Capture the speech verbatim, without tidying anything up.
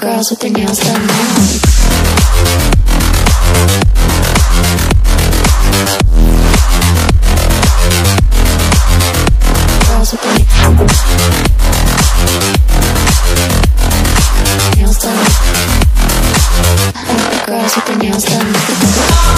girls with their nails done now. Girls with their nails done.